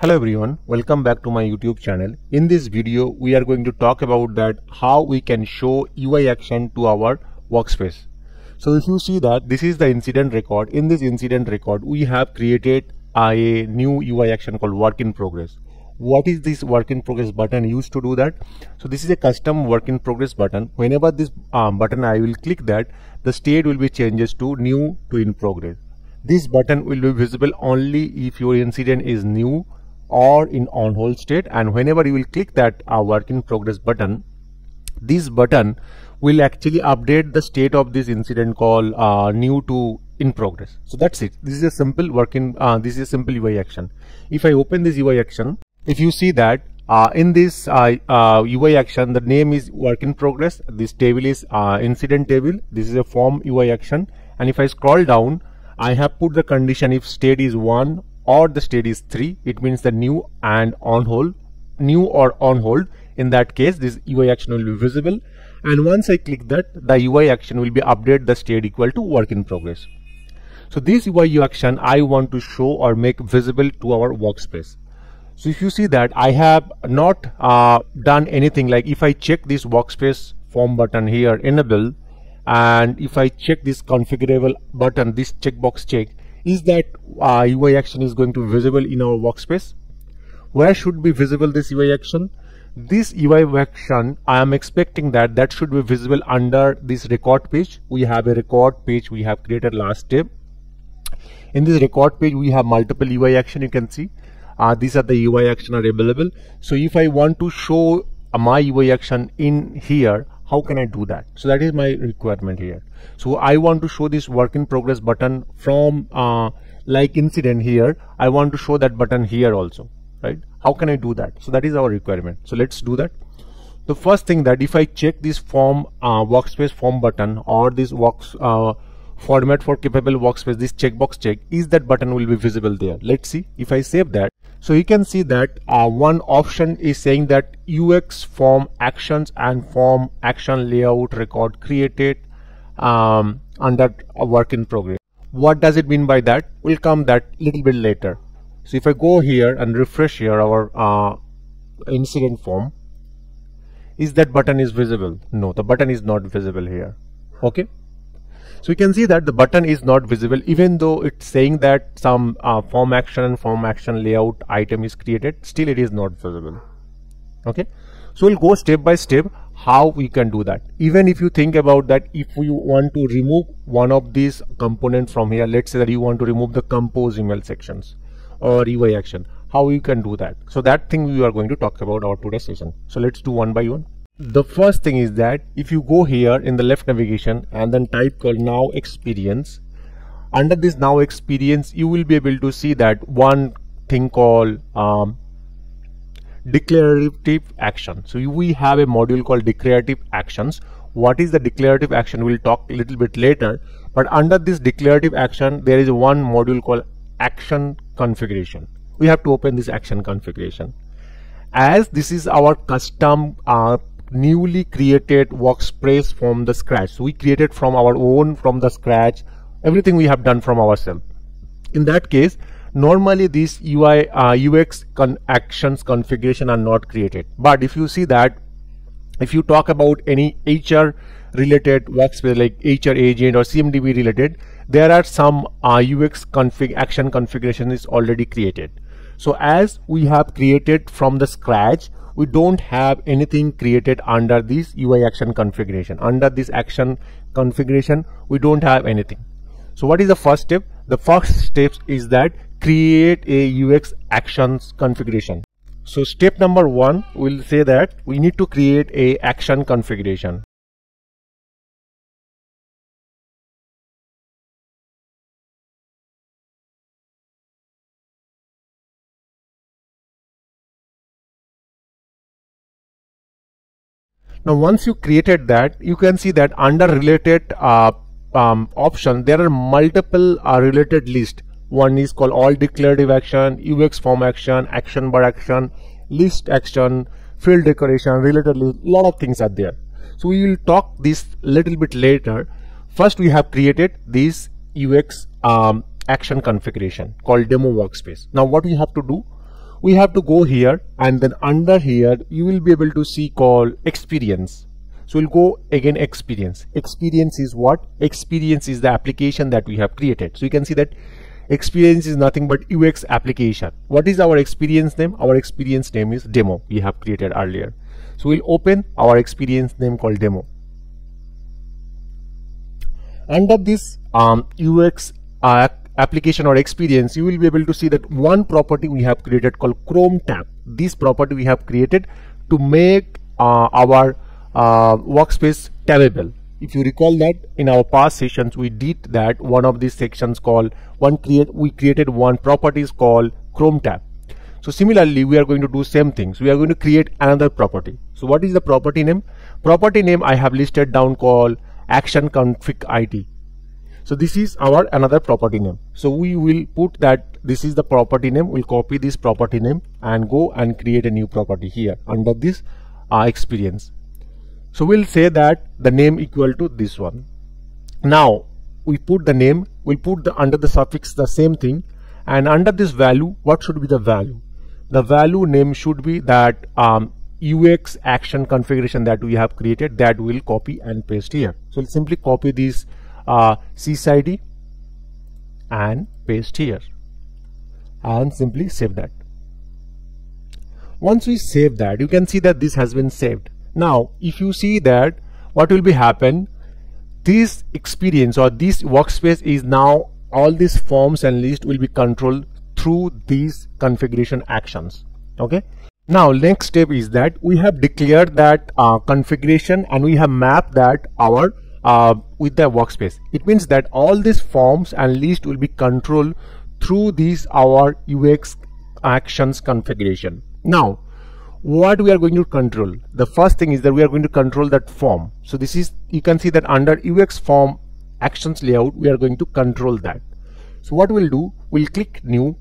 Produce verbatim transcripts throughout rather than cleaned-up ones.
Hello everyone, welcome back to my YouTube channel. In this video, we are going to talk about that how we can show U I action to our workspace. So if you see that this is the incident record, in this incident record, we have created a new U I action called work in progress. What is this work in progress button used to do that? So this is a custom work in progress button. Whenever this um, button I will click that, the state will be changes to new to in progress. This button will be visible only if your incident is new or in on hold state, and whenever you will click that uh, work in progress button, this button will actually update the state of this incident called uh, new to in progress. So that's it. This is a simple work in uh, this is a simple U I action. If I open this U I action, if you see that uh, in this uh, uh, U I action, the name is work in progress. This table is uh, incident table. This is a form U I action, and if I scroll down, I have put the condition if state is one or the state is three, it means the new and on hold, new or on hold. In that case, this U I action will be visible, and once I click that, the U I action will be update the state equal to work in progress. So this U I action I want to show or make visible to our workspace. So if you see that I have not uh, done anything, like if I check this workspace form button here enable, and if I check this configurable button, this checkbox check, is that uh, U I action is going to be visible in our workspace. Where should be visible this U I action? This U I action, I am expecting that that should be visible under this record page. We have a record page we have created last time. In this record page, we have multiple U I action. You can see uh, these are the U I action are available. So if I want to show uh, my U I action in here, how can I do that? So that is my requirement here. So I want to show this work in progress button from uh, like incident here. I want to show that button here also, right? How can I do that? So that is our requirement. So let's do that. The first thing that if I check this form uh, workspace form button or this works uh, format for capable workspace, this checkbox check, is that button will be visible there. Let's see if I save that. So you can see that uh, one option is saying that U X form actions and form action layout record created um, under a work in progress. What does it mean by that? We'll come that little bit later. So if I go here and refresh here our uh, incident form, is that button is visible? No, the button is not visible here. Okay. So you can see that the button is not visible, even though it's saying that some uh, form action and form action layout item is created, still it is not visible. Okay. So we'll go step by step how we can do that. Even if you think about that, if you want to remove one of these components from here, let's say that you want to remove the compose email sections or U I action, how you can do that. So that thing we are going to talk about our today's session. So let's do one by one. The first thing is that if you go here in the left navigation and then type called now experience, under this now experience you will be able to see that one thing called um, declarative action. So we have a module called declarative actions. What is the declarative action? We'll talk a little bit later, but under this declarative action there is one module called action configuration. We have to open this action configuration. As this is our custom uh, newly created workspace from the scratch, so we created from our own from the scratch, everything we have done from ourselves. In that case, normally these U I uh, U X con actions configuration are not created, but if you see that if you talk about any H R related workspace like H R agent or C M D B related, there are some uh, U X config action configuration is already created. So as we have created from the scratch, we don't have anything created under this U I action configuration. Under this action configuration, we don't have anything. So what is the first step? The first step is that create a U X actions configuration. So step number one, we'll say that we need to create a action configuration. Now once you created that, you can see that under related uh, um, option there are multiple uh, related list. One is called all declarative action, U X form action, action bar action, list action, field decoration, related list, lot of things are there. So we will talk this little bit later. First we have created this U X um, action configuration called demo workspace. Now what we have to do, we have to go here, and then under here you will be able to see call experience. So we'll go again experience. Experience is what? Experience is the application that we have created. So you can see that experience is nothing but U X application. What is our experience name? Our experience name is demo we have created earlier. So we'll open our experience name called demo. Under this um, U X uh, application or experience, you will be able to see that one property we have created called Chrome tab. This property we have created to make uh, our uh, workspace tabbable. If you recall that in our past sessions we did that, one of these sections called one create we created one property is called Chrome tab. So similarly we are going to do same things. We are going to create another property. So what is the property name? Property name I have listed down called action config I D. So this is our another property name. So we will put that this is the property name. We'll copy this property name and go and create a new property here under this uh, experience. So we'll say that the name equal to this one. Now we put the name, we'll put the under the suffix the same thing, and under this value, what should be the value? The value name should be that um, U X action configuration that we have created, that we'll copy and paste here. So we'll simply copy this uh, sys I D and paste here and simply save that. Once we save that, you can see that this has been saved. Now if you see that, what will be happen, this experience or this workspace is now, all these forms and list will be controlled through these configuration actions. Okay, now next step is that we have declared that uh, configuration, and we have mapped that our uh, with the workspace. It means that all these forms and list will be controlled through these our U X actions configuration. Now what we are going to control, the first thing is that we are going to control that form. So this is, you can see that under U X form actions layout we are going to control that. So what we'll do, we'll click new,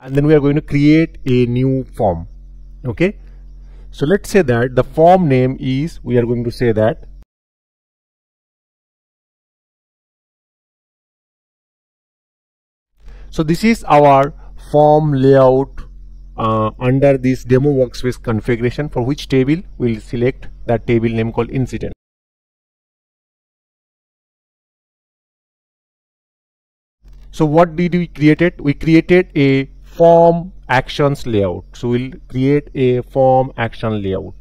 and then we are going to create a new form. Okay, so let's say that the form name is, we are going to say that so this is our form layout uh, under this demo workspace configuration, for which table we will select that table name called incident. So what did we created? We created a form actions layout. So we'll create a form action layout.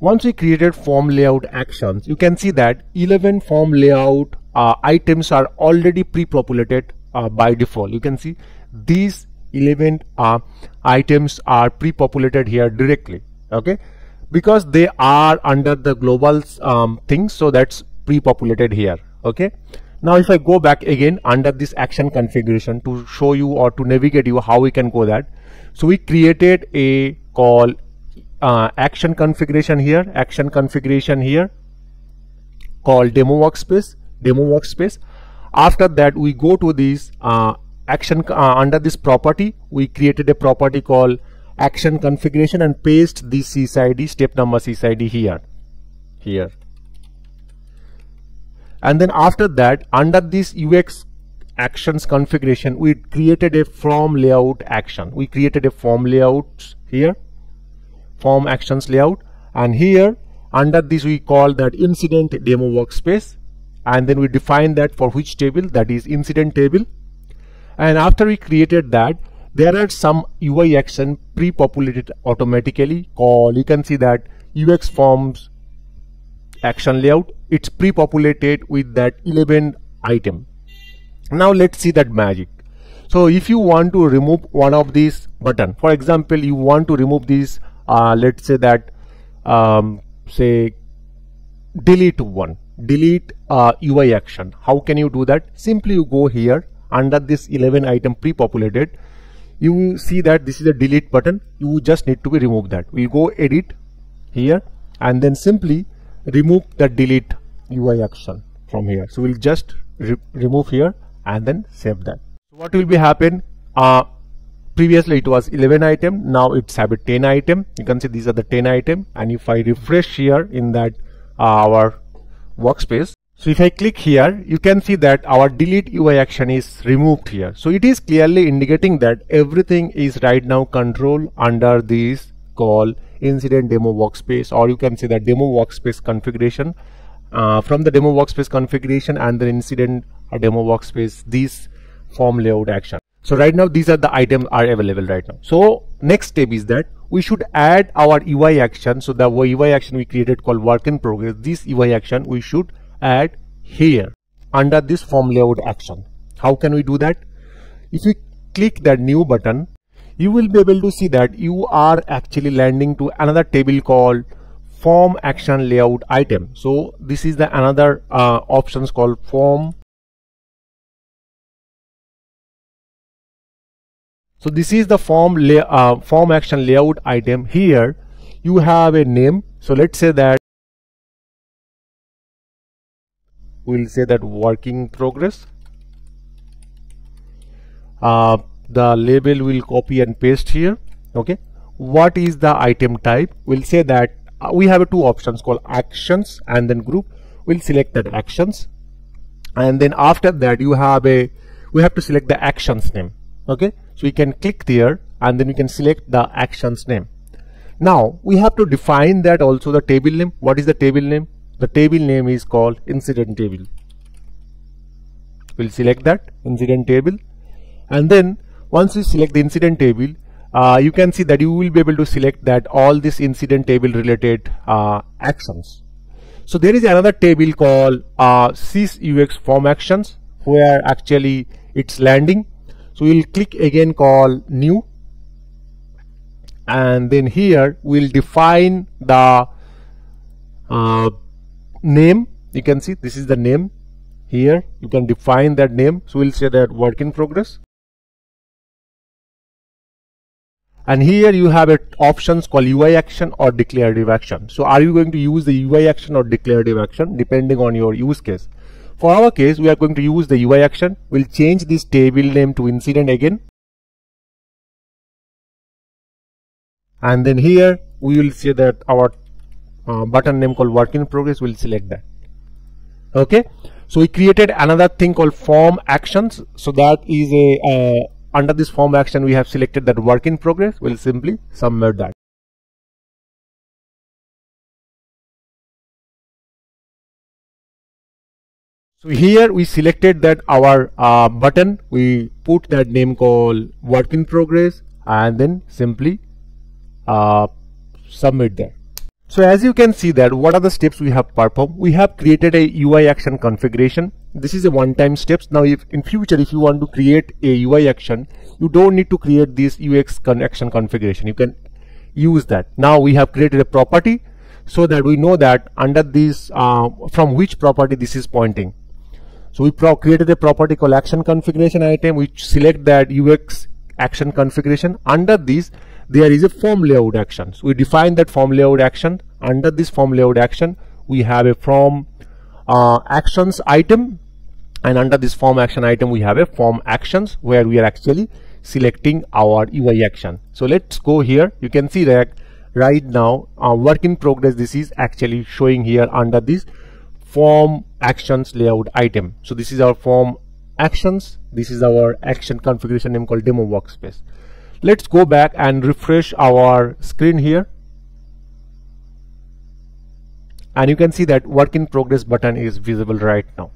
Once we created form layout actions, you can see that eleven form layout Uh, items are already pre-populated uh, by default. You can see these eleven uh, items are pre-populated here directly, okay, because they are under the global um, thing, so that's pre-populated here. Okay, now if I go back again under this action configuration to show you or to navigate you how we can go that, so we created a call uh, action configuration here, action configuration here called demo workspace. Demo workspace. After that we go to this uh, action uh, under this property we created a property called action configuration and paste this sys I D, step number sys I D here here and then after that under this U X actions configuration we created a form layout action. We created a form layout here, form actions layout, and here under this we call that incident demo workspace, and then we define that for which table, that is incident table. And after we created that, there are some U I action pre-populated automatically called, you can see that U X forms action layout. It's pre-populated with that eleven item. Now let's see that magic. So if you want to remove one of these button, for example you want to remove these uh, let's say that um, say delete one, delete uh, U I action. How can you do that? Simply you go here under this eleven item pre-populated, you see that this is a delete button, you just need to be remove that. We'll go edit here and then simply remove the delete U I action from here. So we'll just re remove here and then save that. What will be happen, uh, previously it was eleven item, now it's have a ten item. You can see these are the ten item, and if I refresh here in that uh, our workspace, So if I click here, you can see that our delete U I action is removed here. So it is clearly indicating that everything is right now controlled under this call incident demo workspace, or you can say that demo workspace configuration. Uh, from the demo workspace configuration and the incident demo workspace, this form layout action. So right now these are the items are available right now. So next step is that we should add our U I action. So the U I action we created called work in progress, this U I action we should add here under this form layout action. How can we do that? If you click that new button, you will be able to see that you are actually landing to another table called form action layout item. So this is the another uh, options called form. So this is the form lay, uh, form action layout item. Here you have a name. So let's say that we'll say that working progress. Uh, the label will copy and paste here. Okay. What is the item type? We'll say that uh, we have uh, two options called actions and then group. We'll select that actions, and then after that you have a we have to select the actions name. Okay. So we can click there and then we can select the actions name. Now we have to define that also the table name. What is the table name? The table name is called incident table. We'll select that incident table, and then once you select the incident table, uh, you can see that you will be able to select that all this incident table related uh, actions. So there is another table called uh, sys U X form actions, where actually it's landing. So we'll click again, call new, and then here we'll define the uh, name. You can see this is the name. Here you can define that name. So we'll say that work in progress, and here you have it options called U I action or declarative action. So are you going to use the U I action or declarative action depending on your use case? For our case, we are going to use the U I action. We'll change this table name to incident again, and then here we will say that our Uh, button name called work in progress. We'll select that. Okay, so we created another thing called form actions. So that is a uh, under this form action we have selected that work in progress. We'll simply submit that. So here we selected that our uh, button, we put that name called work in progress, and then simply uh, submit that. So as you can see that what are the steps we have performed. We have created a U I action configuration. This is a one-time steps. Now if in future if you want to create a U I action, you don't need to create this U X action configuration. You can use that. Now we have created a property so that we know that under this uh, from which property this is pointing. So we pro created a property called action configuration item. We select that U X action configuration. Under this there is a form layout action. So we define that form layout action. Under this form layout action we have a form uh, actions item, and under this form action item we have a form actions where we are actually selecting our U I action. So let's go here. You can see that right now our work in progress, this is actually showing here under this form actions layout item. So this is our form actions. This is our action configuration name called demo workspace. Let's go back and refresh our screen here, and you can see that work in progress button is visible right now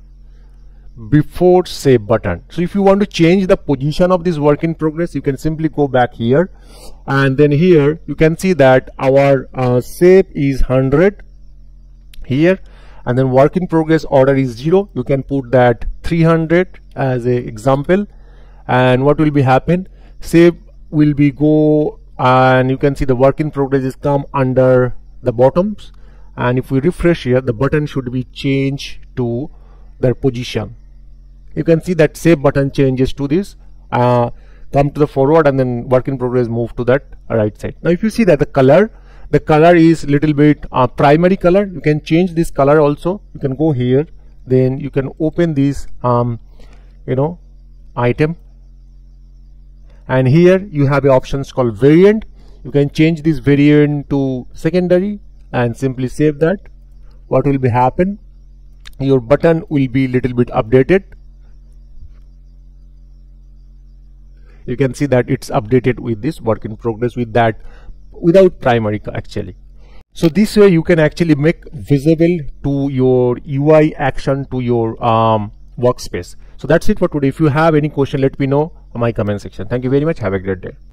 before save button. So if you want to change the position of this work in progress, you can simply go back here, and then here you can see that our uh, save is one hundred here, and then work in progress order is zero. You can put that three hundred as a example, and what will be happen, save will be go, and you can see the work in progress is come under the bottoms, and if we refresh here the button should be changed to their position. You can see that save button changes to this uh, come to the forward, and then work in progress move to that right side. Now if you see that the color the color is little bit uh, primary color, you can change this color also. You can go here, then you can open this um, you know item, and here you have your options called variant. You can change this variant to secondary and simply save that. What will be happen, your button will be little bit updated. You can see that it's updated with this work in progress with that without primary actually. So this way you can actually make visible to your U I action to your um, workspace. So that's it for today. If you have any question, let me know in my comment section. Thank you very much. Have a great day.